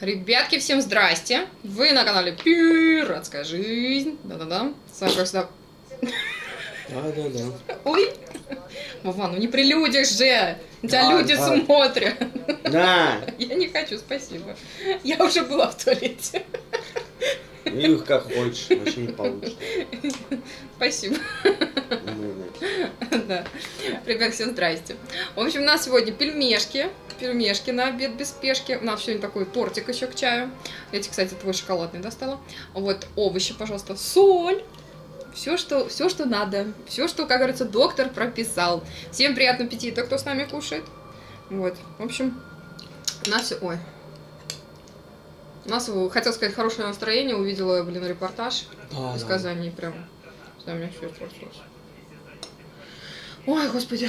Ребятки, всем здрасте! Вы на канале Пиратская Жизнь. Да-да-да. С вами просто... Да-да-да. Ой! Вован, ну не при людях же! На тебя люди смотрят. Да! Я не хочу, спасибо. Я уже была в туалете. Ну их как хочешь, вообще не получится. Спасибо. Да. Ребят, всем здрасте. В общем, у нас сегодня пельмешки. Пельмешки на обед без спешки. У нас сегодня такой тортик еще к чаю. Эти, кстати, твой шоколадный достала. Вот, овощи, пожалуйста, соль. Все, что надо. Все, что, как говорится, доктор прописал. Всем приятного аппетита, кто с нами кушает. Вот, в общем, у нас... Ой. У нас, хотел сказать, хорошее настроение. Увидела, блин, репортаж из Казани. Прям... У меня все тряслось. Ой, господи.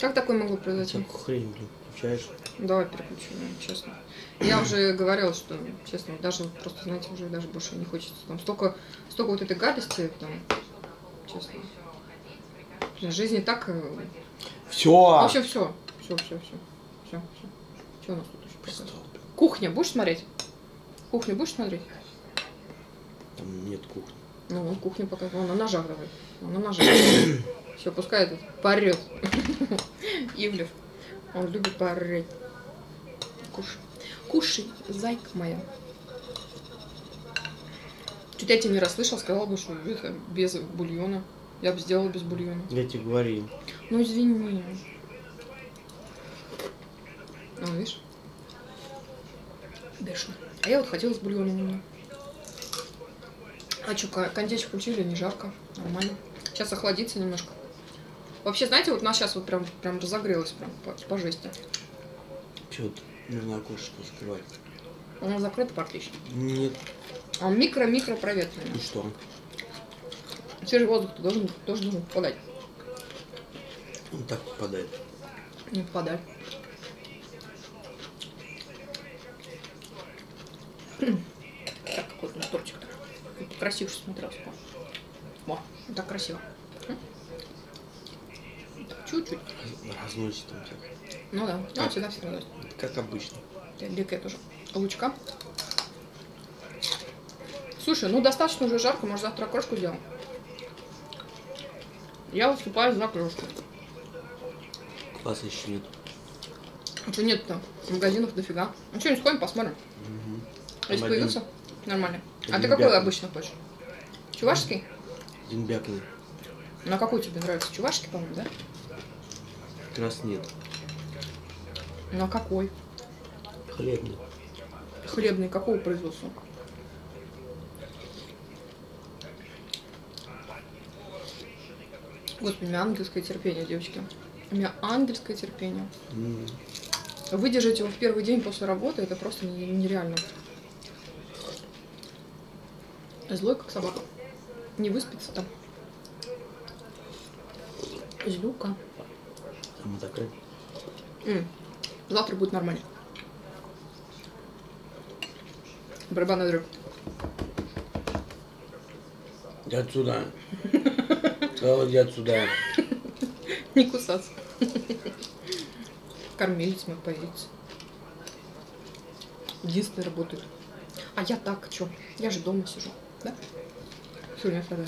Как такое могло произойти? Такую хрень, блин. Включаешь? Давай переключу, честно. Я уже говорила, что, честно, даже просто, знаете, уже даже больше не хочется. Там столько вот этой гадости, там, честно. Блин, жизнь и так... Все. Вообще все. Все. Что у нас тут еще показывает? Кухня, будешь смотреть? Кухню будешь смотреть? Там нет кухни. Ну, кухню показывает. На ножах давай. На ножах. Все, пускай этот порет. Ивлев. Он любит порыть. Кушай. Кушай, зайка моя. Чуть я тебя не расслышал, сказала бы, что это без бульона. Я бы сделала без бульона. Я тебе говорил. Ну, извини. А, видишь? Бешено. А я вот хотела с бульоном немного. А что, кондечек включили, не жарко. Нормально. Сейчас охладится немножко. Вообще, знаете, вот у нас сейчас вот прям разогрелось, прям по жести. Чё ты? Нужно окошечко закрывать. Оно закрыто практически? Нет. А микро-микро проветренное. И что? Свежий воздух -то должен попадать. Он так попадает. Не попадает. Так, какой у нас тортик-то. Красиво же смотрелся. Во, так красиво. Чуть-чуть. Разносит там всякое. Ну да, ну всегда все разносит. Как обычно. Дикая тоже. Лучка. Слушай, ну достаточно уже жарко, может завтра крошку сделаем. Я выступаю за крошку. Класса еще нет. А что нет-то? Магазинов дофига. Ну что, не сходим, посмотрим. Угу. Если появился, нормально. А ты какой обычно хочешь? Чувашский? Динбякный. На какой тебе нравится? Чувашский, по-моему, да? Раз нет. На какой? Хлебный. Хлебный какого производства? Господи, у меня ангельское терпение, девочки. У меня ангельское терпение. Выдержать его в первый день после работы, это просто нереально. Злой, как собака. Не выспится там. Злюка. Завтра будет нормально. Барабанный дроб. Иди отсюда. Иди отсюда. Не кусаться. Кормилец мой появится. Единственный работает. А я так, что? Я же дома сижу. Да? Сегодня тогда.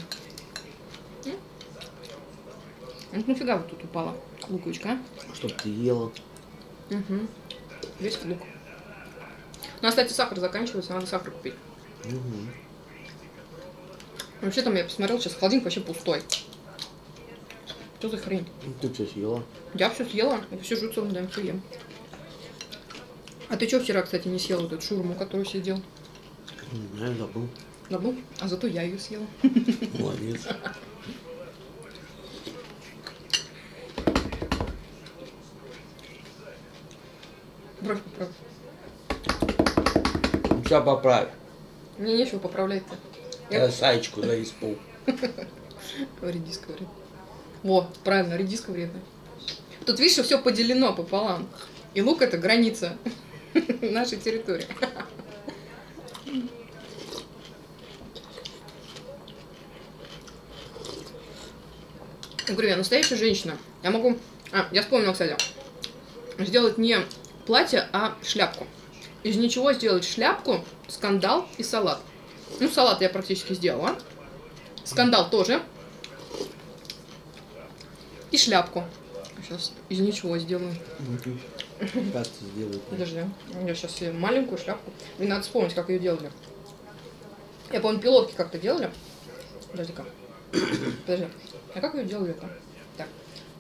Ну нафига вот тут упала луковичка? Чтоб ты ела. Угу. Весь лук. У нас, кстати, сахар заканчивается, надо сахар купить. Угу. Вообще там я посмотрел, сейчас холодильник вообще пустой. Что за хрень? Ты все съела. Я все съела, я все жуцо, да, все ем. А ты что вчера, кстати, не съела вот эту шурму, которую сидел? Не знаю, забыл. Забыл? А зато я ее съела. Молодец. Бровь поправь. Сейчас поправь. Мне нечего поправлять-то. Я саечку за испол. Редиска вредна. Во, правильно, редиска вредна. Тут, видишь, все поделено пополам. И лук — это граница нашей территории. Я говорю, я настоящая женщина. Я могу... А, я вспомнила, кстати. Сделать не... платье, а шляпку. из ничего сделать шляпку, скандал и салат. Ну, салат я практически сделала. Скандал тоже. И шляпку. Сейчас из ничего сделаю. Подожди, я сейчас маленькую шляпку. И надо вспомнить, как ее делали. Я помню, пилотки как-то делали. Подожди-ка. Подожди. А как ее делали-то? Так.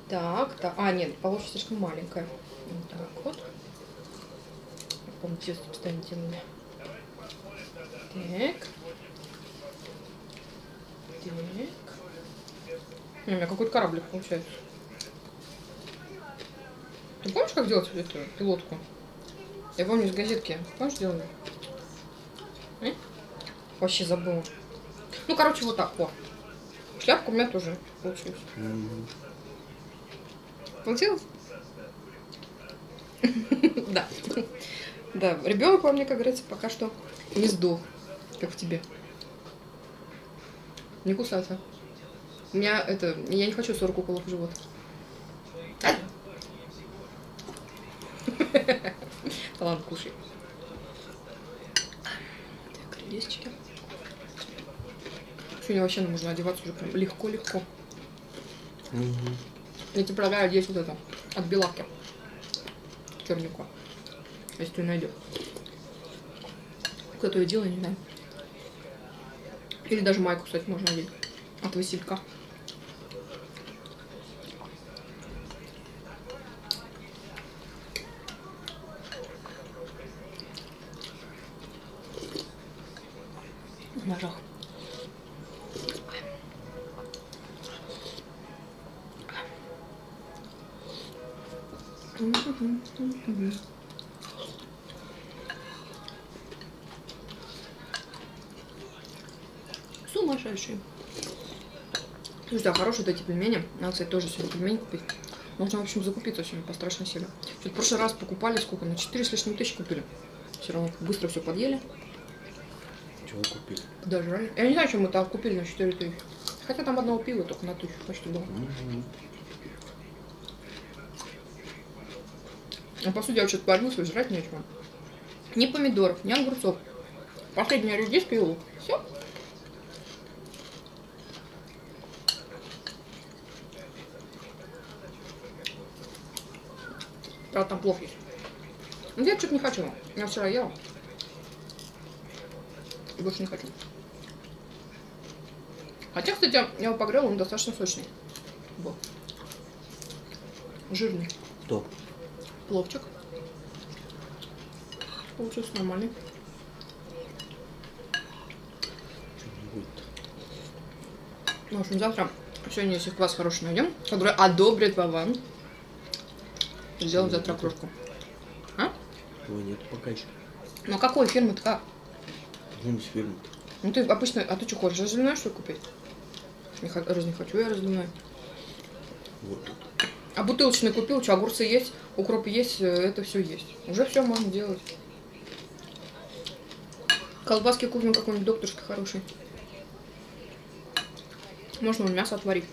Так. А, нет, получится слишком маленькая. Вот так вот. Я помню, тесто постоянно делали. Так. У меня какой-то кораблик получается. Ты помнишь, как делать эту пилотку? Я помню из газетки. Помнишь, делали? Вообще забыла. Ну, короче, вот так. О. Шляпка у меня тоже получилась. Получилось? Да. Да, ребенок во мне, как говорится, пока что не сдох. Как в тебе. Не кусаться. У меня это... Я не хочу 40 уколов в живот. Ладно, кушай. Так, крылечки. Сегодня вообще нужно одеваться уже прям легко-легко. Я тебе предлагаю здесь вот это. От белавки. Чернику. Если ты найдешь. Кто-то ее делал, не знаю. Или даже майку, кстати, можно одеть. От Василька. В ножах. Сумасшедший. Слушайте, а хорошие вот эти пельмени. Надо, кстати, тоже сегодня пельмени купить. Нужно, в общем, закупиться сегодня по страшной силе. В прошлый раз покупали сколько? На 4 с лишним тысяч купили. Все равно быстро все подъели. Чего купили? Даже я не знаю, чем мы там купили на 4 тысячи. Хотя там одного пива только на 1000 почти было. А по сути я вообще-то порвался, жрать нечего. Ни помидоров, ни огурцов. Последний редиску и лук. Все. Правда, там плов есть. Но я что-то не хочу. Я вчера ела. И больше не хочу. Хотя, кстати, я его погрела, он достаточно сочный. Вот. Жирный. Топ. Пловчик. Получился нормальный. Ну, в общем, завтра, сегодня, если квас хороший найдем, который одобрит Вован, сделаем завтра кружку. А? Его нет пока еще. Ну, какой фирмы-то как? Ну, фирмы-то. Ну, ты обычно, а ты что хочешь, разливной, что ли, купить? Раз не хочу я разливной. Вот тут. А бутылочный купил, что, огурцы есть, укроп есть, это все есть. Уже все можно делать. Колбаски купим какой-нибудь докторской хороший. Можно мясо отварить.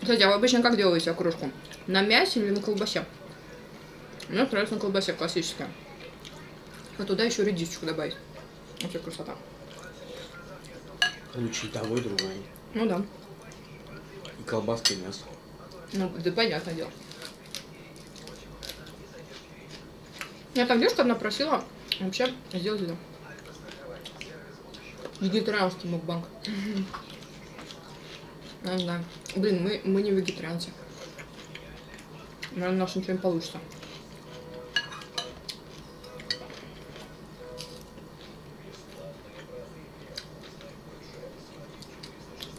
Кстати, а вы обычно как делаете окрошку? На мясе или на колбасе? Мне нравится на колбасе классическая. А туда еще редисочку добавить. Вообще красота. Лучше и того, и другого. Ну да. И колбаски, и мясо. Ну, да, понятное дело. Я там девушка одна просила вообще сделать это. Вегетарианский мукбанг. А, да. Блин, мы не вегетарианцы. Наверное, у нас ничего не получится.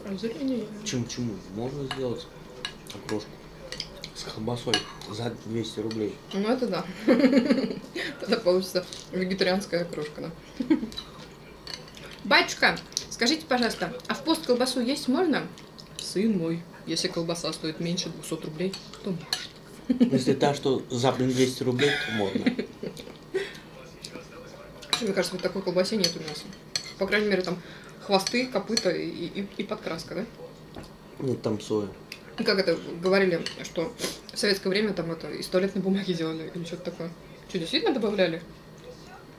Разрение. Чему-чему? Можно сделать? Окрошку с колбасой за 200 рублей. Ну это да. Тогда получится вегетарианская окрошка. Да. Батюшка, скажите, пожалуйста, а в пост колбасу есть можно? Сын мой, если колбаса стоит меньше 200 рублей, то можно. Если та, что за 200 рублей, то можно. Мне кажется, вот такой колбасы нет у нас. По крайней мере, там хвосты, копыта и подкраска, да? Ну, там соя. Как это говорили, что в советское время там это из туалетной бумаги делали или что-то такое. Что, действительно добавляли?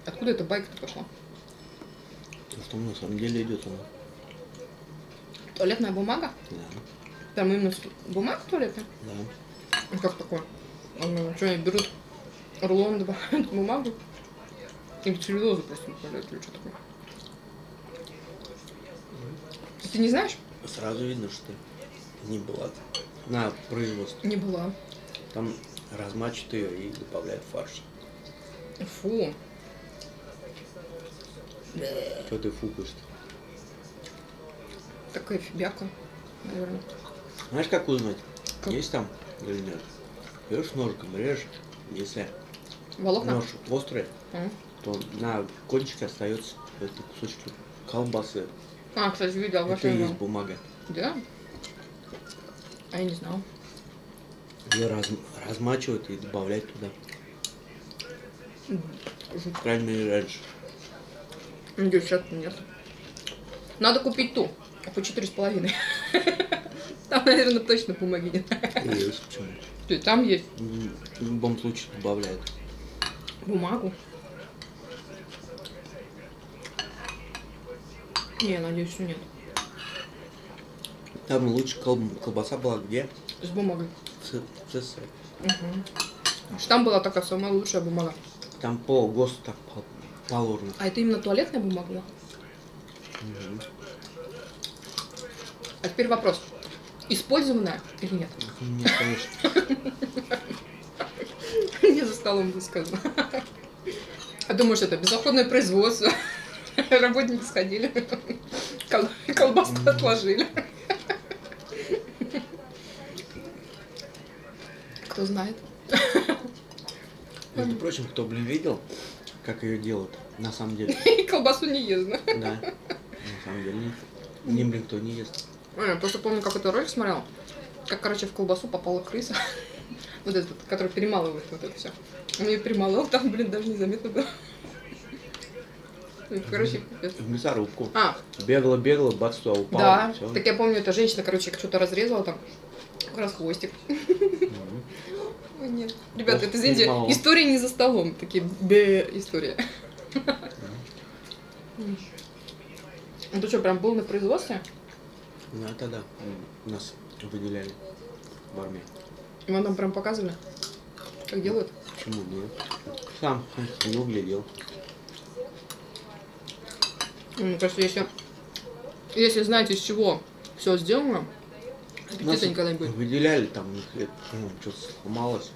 Откуда эта байка-то пошла? То, что на самом деле идет она. Туалетная бумага? Да. Там именно бумага туалетная? Да. Ну как такое? Что они берут рулон, добавляют бумагу и целлюлозу просто добавляют или что такое? Ты не знаешь? Сразу видно, что не была на производстве. Не была. Там размачивают ее и добавляют фарш. Фу. Что ты фукаешь-то? Такая фибяка, наверное. Знаешь, как узнать, как? Есть там или нет? Берешь ножиком, режешь, если волокна? Нож острый, то на кончике остается эти кусочки колбасы. А, кстати, видел, это и есть бумага. Да? А я не знал. Ее размачивают и добавляют туда. По крайней мере, раньше. Надеюсь, сейчас нет. Надо купить ту, а по 4,5. Там, наверное, точно бумаги нет. Есть почему-то. Там есть? В любом случае добавляют. Бумагу? Не, надеюсь, что нет. Там лучше колбаса была где? С бумагой. В ЦС. Угу. Там была такая самая лучшая бумага. Там полгоста так положено. А это именно туалетная бумага была? Угу. А теперь вопрос. Использованная или нет? Нет, конечно. Не за столом высказано. А думаешь, это безотходное производство? Работники сходили, колбаску отложили. Кто знает. Между прочим, кто, блин, видел, как ее делают, на самом деле. И колбасу не ест, да? Да, на самом деле, не, блин, кто не ест. Я просто помню, какой-то ролик смотрел, как, короче, в колбасу попала крыса. Вот этот, который перемалывает вот это все. Он ее перемолол, там, блин, даже незаметно было. Короче, в мясорубку. А. Бегала, бац, туда упала. Да, всё. Так я помню, эта женщина, короче, что-то разрезала там, как раз хвостик. Ой, нет. Ребята, это, извините, история не за столом, такие история. Ну ты что, прям был на производстве? Ну это да, нас выделяли в армии. И вам там прям показывали, как делают? Почему нет? Сам не углядел. Мне кажется, если знаете, из чего все сделано, аппетита никогда не будет. Выделяли там, что-то сломалось,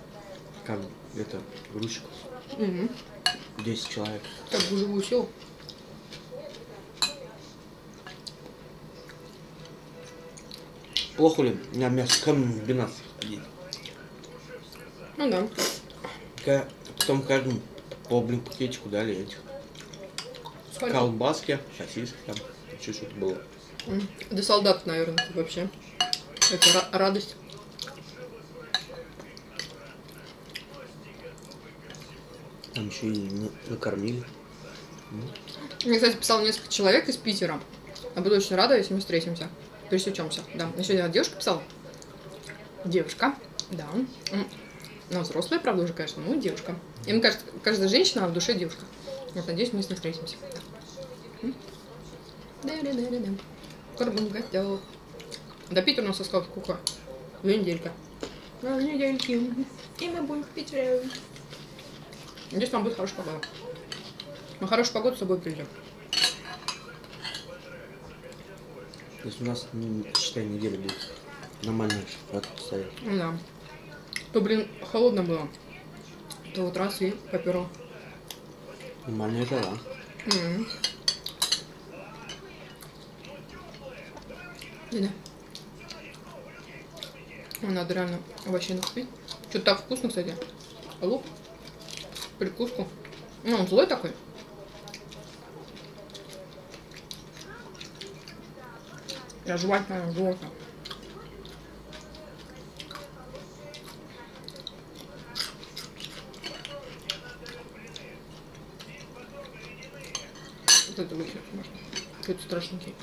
как это, ручка. Угу. 10 человек. Как бы живую силу. Плохо ли на мясокомбинации ходить? Ну да. Потом каждому по, блин, пакетику дали этих. Колбаски, сосиски, там еще что-то было. Да солдат, наверное, вообще. Это радость. Там еще и накормили. Мне, кстати, писал несколько человек из Питера. Я буду очень рада, если мы встретимся. Пересечемся. Да. Мне сегодня девушка писала. Девушка. Да. Она взрослая, правда, уже, конечно, но девушка. И мне кажется, каждая женщина, а в душе девушка. Вот, надеюсь, мы с ним встретимся. Да. Карбон готов. До Питера у нас осталось сколько? 2 недельки. 2 недельки. И мы будем в Питере. Надеюсь, там будет хорошая погода. На хорошую погоду с собой придем. То есть у нас, считай, неделя будет нормальная шоколадка стоять. Да. То, блин, холодно было. То вот раз и поперло. Нормальная жара. Да. Надо реально овощей накупить. Что-то так вкусно, кстати. Лук. Прикуску. Ну, он злой такой. Я жевать, наверное, жёлтый. Вот это выглядит, можно. Какие-то страшненькие.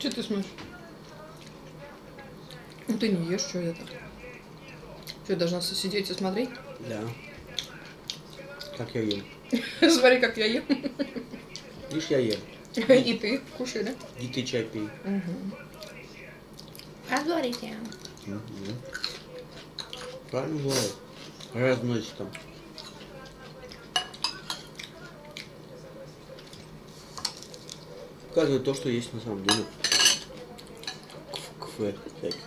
Че ты смотришь? Ну ты не ешь, что это? Что, должна сидеть и смотреть? Да. Как я ем. Смотри, как я ем. Видишь, я ем. И ты кушай, да? И ты чай пей. Позорите. Правильно говорит. Разносит там. Показывает то, что есть на самом деле. Кафе всяких.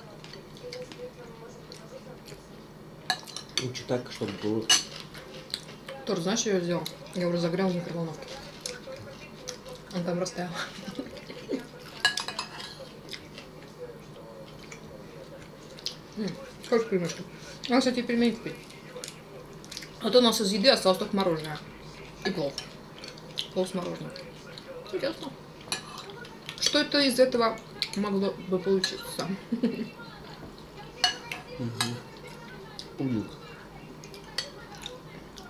Лучше так, чтобы было. Тор, знаешь, я ее сделал? Я уже загрел в микроволновке. Он там растаял. Хочешь пельмешки? Надо, кстати, пельмени купить. А то у нас из еды осталось только мороженое. И плов. Плов с мороженым. Интересно. Что это из этого могло бы получиться? Угу.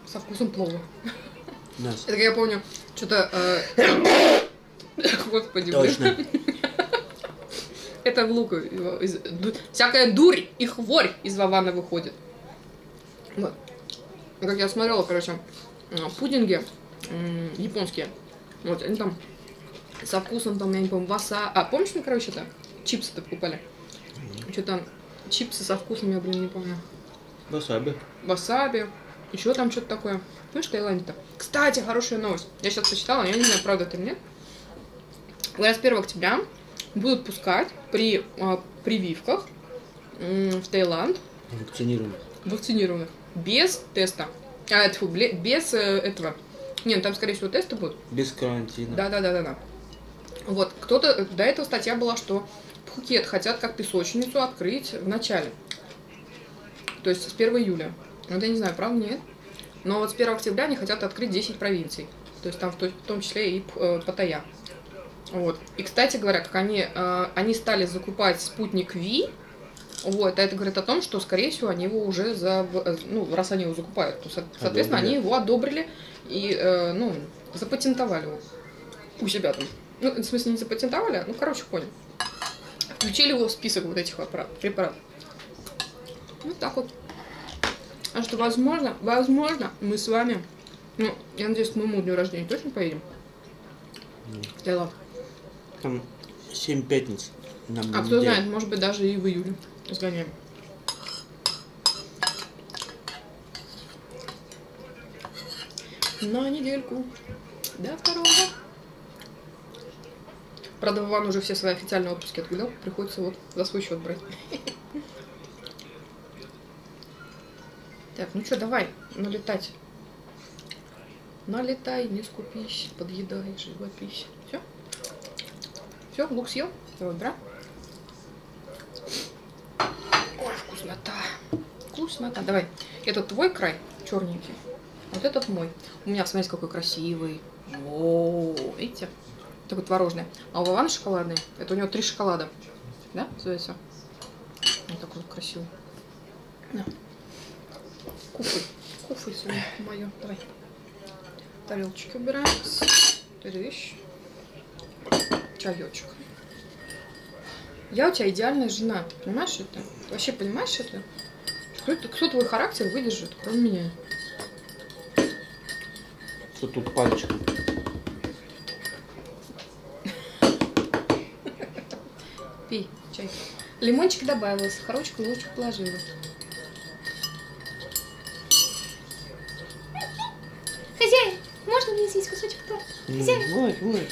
Со вкусом плова. Yes. Это как я помню, что-то... Господи, точно. Это в лук. Всякая дурь и хворь из Вована выходит. Вот. Как я смотрела, короче, пудинги японские. Вот, они там со вкусом, там, я не помню, васа... А, помнишь, мы, короче, это? Чипсы-то покупали. Что-то чипсы со вкусом, я, блин, не помню. Васаби. Васаби. Еще там что-то такое. Помнишь, в Таиланде-то? Кстати, хорошая новость. Я сейчас почитала, я не знаю, правда это или нет. У нас 1 октября будут пускать при прививках в Таиланд. Вакцинированных. Вакцинированных. Без теста. А, тьфу, без этого. Нет, там, скорее всего, тесты будут. Без карантина. Да. Вот, кто-то... До этого статья была, что Пхукет хотят как песочницу открыть в начале. То есть с 1 июля. Вот я не знаю, правда, нет. Но вот с 1 октября они хотят открыть 10 провинций. То есть там в том числе и Патая. Вот. И, кстати говоря, как они стали закупать спутник V, вот, а это говорит о том, что, скорее всего, они его уже, ну, раз они его закупают, то, соответственно, одобрили. Они его одобрили и, ну, запатентовали его у себя там. Ну, в смысле, не запатентовали, ну, короче, понял. Включили его в список вот этих препаратов. Вот так вот. А что, возможно, мы с вами, ну, я надеюсь, к моему дню рождения точно поедем? Нет. Там 7 пятниц. Нам а кто знает, может быть, даже и в июле сгоняем. На недельку. До 2-го. Правда, Вован уже все свои официальные отпуски отгулял. Приходится вот за свой счет брать. Так, ну что, давай, налетать. Налетай, не скупись, подъедай, живопись. Все? Все, лук съел? Давай, бра. Ой, вкуснота. Вкуснота. Давай. Это твой край черненький. Вот этот мой. У меня, смотрите, какой красивый. О, видите? Такой творожный. А у Вована шоколадный. Это у него 3 шоколада. Да? Смотрите. Вот такой вот красивый. Да. Куфай, куфай свою, мою, давай. Тарелочки убираем. Рыщ. Чаечек. Я у тебя идеальная жена, понимаешь это? Вообще понимаешь это? Кто твой характер выдержит, кроме меня? Что тут пальчиком? Пей чай. Лимончик добавила, сахарочку и ложечку положила. Съесть кусочек торта. Вот, вот.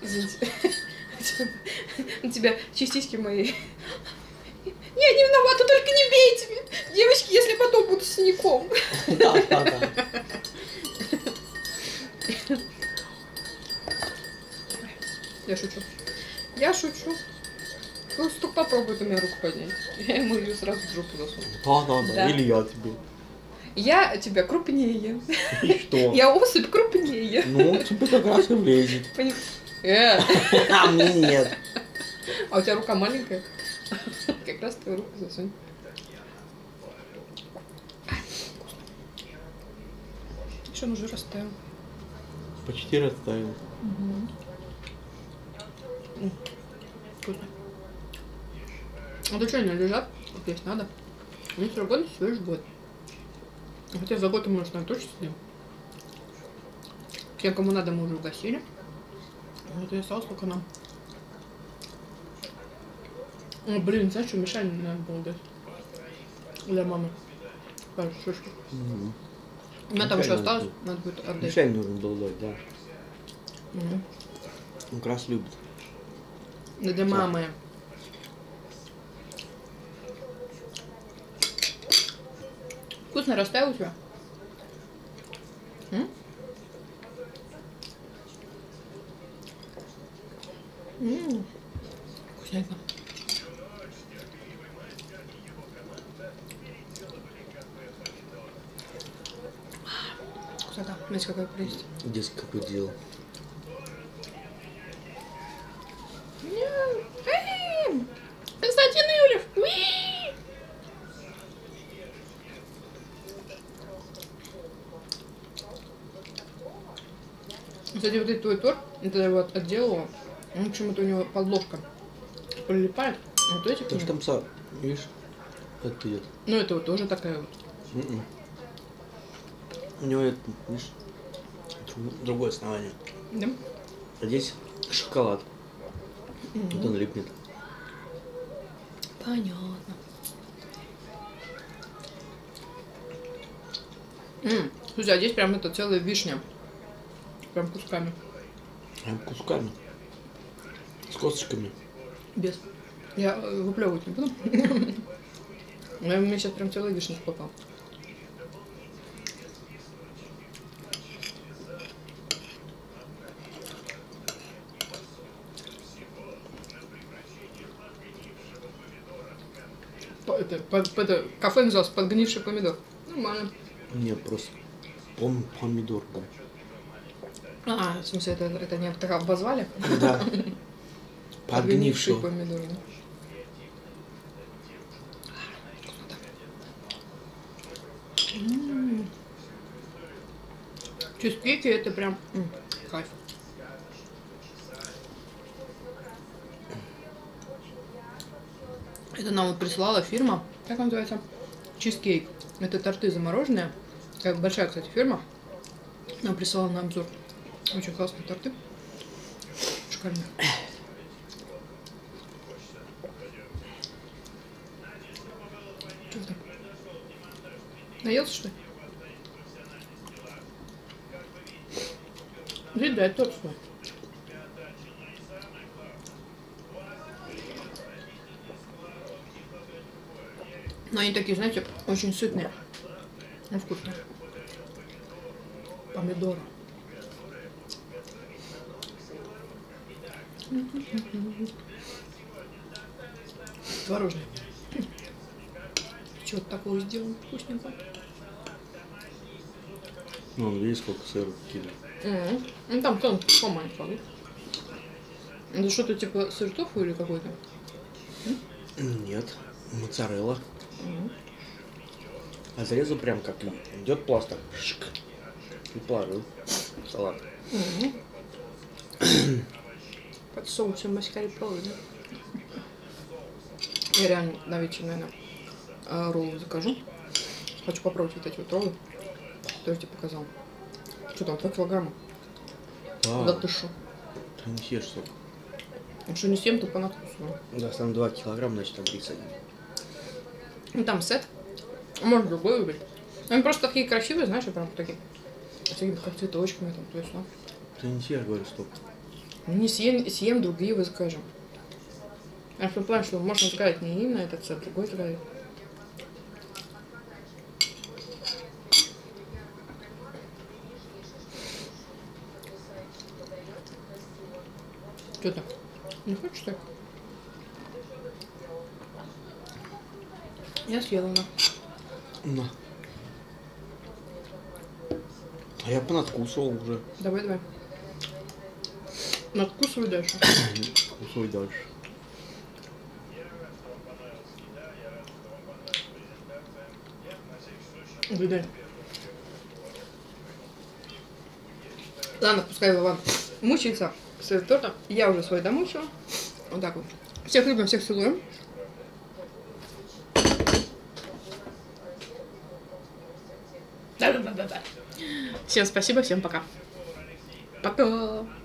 Извините. У тебя частички мои. Я не виновата, только не бейте меня. Девочки, если потом буду синяком. Да. Я шучу. Ну, только попробует у меня руку поднять. Я ему ее сразу в жопу засуну. Да. Или я тебе. Я тебя крупнее. И что? Я особь крупнее. Ну, тебе как раз и влезет. А мне нет. А у тебя рука маленькая. Как раз твою руку засунь. Еще он уже растаял. почти растаял. Угу. Вкусно. А то что они лежат, вот здесь надо. Они все годы, всего лишь год. Хотя за год мы уже там точно сидим. Тем, кому надо, мы уже угасили. Вот и осталось только нам. О, блин, знаешь, что Мишане надо было дать? Для мамы. Пару шишки. Угу. У меня там еще осталось, надо будет отдать. Мишане нужно было дать, да. Угу. Он как раз любит. Да для мамы. Вкусно растаял у тебя? М? Вкусненько. Вкуснота. Знаете, какая прелесть. Детский какой делал. Константин Ивлев! Кстати, вот этот твой торт, это я вот отделала. Ну, почему-то у него подложка прилипает. Вот эти книги. Потому что там, видишь, это идет. Ну, это вот тоже такая вот. У него это, видишь, другое основание. Да? А здесь шоколад. Вот он липнет. Понятно. Слушай, а здесь прям это целая вишня. Прям кусками. Прям кусками. С косточками. Без. Я выплевывать не буду. Я мне сейчас прям целый вишня попал. Это кафе называлось подгнивший помидор. Нормально. Не, просто помидор. А, в смысле, это не так обозвали? Да. Подгнивший помидор. Чизкейки это прям кайф. Это нам вот прислала фирма, как она называется, Чизкейк. Это торты замороженные, как большая, кстати, фирма. Она прислала на обзор очень классные торты, шикарные. Что это? Наелся, что ли? Здесь, да, это торт свой. Но они такие, знаете, очень сытные. Ну, вкусные. Помидоры. Творожные. Чего-то такого сделано вкусненько. Ну, видишь, сколько сыра кидает. Ну, там тонко, по-моему, видишь? Это что-то типа сыр тофу или какой-то? Нет, моцарелла. А зарезал прям как идет пластик. И положил салат. Под соусом маскарпоне, да? Я реально на вечер, наверное, роллы закажу. Хочу попробовать вот эти вот роллы, которые я тебе показал. Что там, 2 килограмма? Да. Да ты шо? Ты не съешь столько. Ну что, не съем, то по надкусу. Да, там 2 килограмма, значит там 31. Ну там сет. Можно другой выбрать. Они просто такие красивые, знаешь, прям такие. С такими как цветочками там, то есть, ну. Ты не съешь, говорю, столько. Не съем, другие вы закажем. А в том плане, что можно сказать не им на этот сет, другой траве. Что так? Не хочешь так? Я съела на. А я понадкусывал уже. Давай. Надкусывай дальше. Надкусывай дальше. Выдай. Ладно, пускай Вован мучается с этим тортом. Я уже свой домучила. Вот так вот. Всех любим, всех целуем. Всем спасибо, всем пока. Пока.